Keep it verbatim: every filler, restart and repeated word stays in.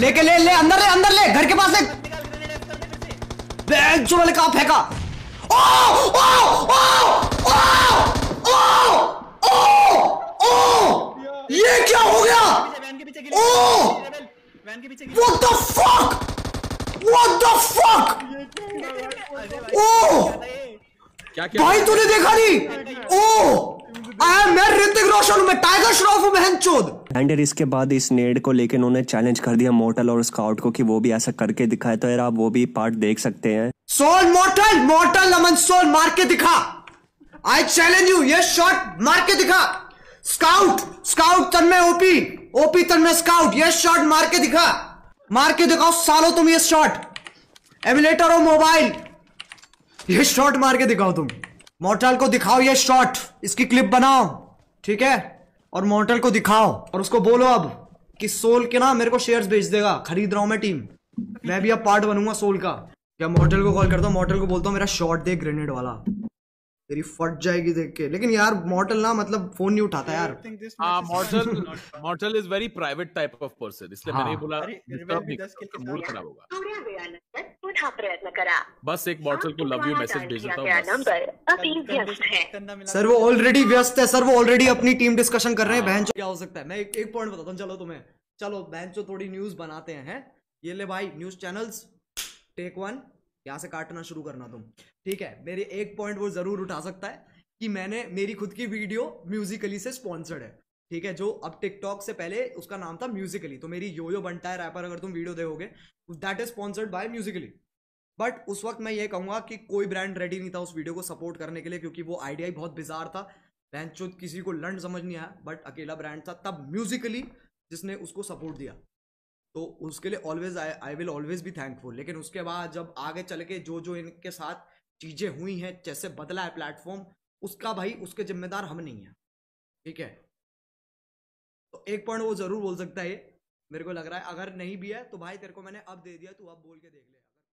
लेके ले ले अंदर ले अंदर ले घर के पास बैग जो का फेंका। ओ ओ ओ ओ ओ ओ ओ ये क्या हो गया? Oh what the fuck what the fuck oh भाई तूने देखा नहीं? ओ आया मैं ऋतिक रोशन में टाइगर श्रॉफ हूं बहन चोद। एंड इसके बाद इस नेड को लेकर उन्होंने चैलेंज कर दिया मोर्टल और स्काउट को कि वो भी ऐसा करके दिखाए, तो यार आप वो भी पार्ट देख सकते हैं। Soul Mortal Mortal Aman Soul मार के दिखा, आई चैलेंज यू, ये शॉट मार के दिखा। Scout scout Tanmay OP OP Tanmay scout, ये शॉट मार के दिखा, मार के दिखाओ सालो तुम ये शॉट, एमुलेटर हो मोबाइल, ये शॉट मार के दिखाओ तुम। मोर्टल को दिखाओ ये शॉट, इसकी क्लिप बनाओ ठीक है, और मोर्टल को दिखाओ और उसको बोलो अब कि सोल के ना मेरे को शेयर्स भेज देगा, खरीद रहा हूं मैं टीम, मैं भी अब पार्ट बनूंगा सोल का। क्या मोर्टल को कॉल करता हूँ, मोर्टल को बोलता हूँ मेरा शॉट दे ग्रेनेड वाला, तेरी फट जाएगी देख के। लेकिन यार मोर्टल ना मतलब फोन नहीं उठाता यार। Mortal is very private type of person, इसलिए मैंने बोला मूड खराब होगा। प्रयत्न करा बस एक मॉडल को लव यू मैसेज भेज देता हूं। सर वो ऑलरेडी व्यस्त है, सर वो ऑलरेडी अपनी टीम डिस्कशन कर रहे हैं। बहन क्या हो सकता है, मैं एक एक पॉइंट बताता हूं चलो तुम्हें। चलो बहन जो थोड़ी न्यूज बनाते हैं है? ये ले भाई न्यूज चैनल्स टेक वन, यहाँ से काटना शुरू करना तुम ठीक है। मेरे एक पॉइंट वो जरूर उठा सकता है कि मैंने मेरी खुद की वीडियो म्यूजिकली से स्पॉन्सर्ड है ठीक है, जो अब टिकटॉक से पहले उसका नाम था म्यूजिकली। तो मेरी योयो बनता है रैपर अगर तुम वीडियो देखोगे, that is sponsored by Musically. But उस वक्त मैं ये कहूँगा कि कोई ब्रांड रेडी नहीं था उस वीडियो को सपोर्ट करने के लिए, क्योंकि वो आइडिया ही बहुत बिजार था, बहनचोद किसी को लंड समझ नहीं आया, बट अकेला ब्रांड था तब म्यूजिकली जिसने उसको सपोर्ट दिया, तो उसके लिए always I I will always be thankful. लेकिन उसके बाद जब आगे चल के जो जो इनके साथ चीज़ें हुई हैं, जैसे बदला है प्लेटफॉर्म, उसका भाई उसके जिम्मेदार हम नहीं हैं ठीक है। तो एक पॉइंट वो ज़रूर बोल सकता है, मेरे को लग रहा है। अगर नहीं भी है तो भाई तेरे को मैंने अब दे दिया, तू अब बोल के देख ले।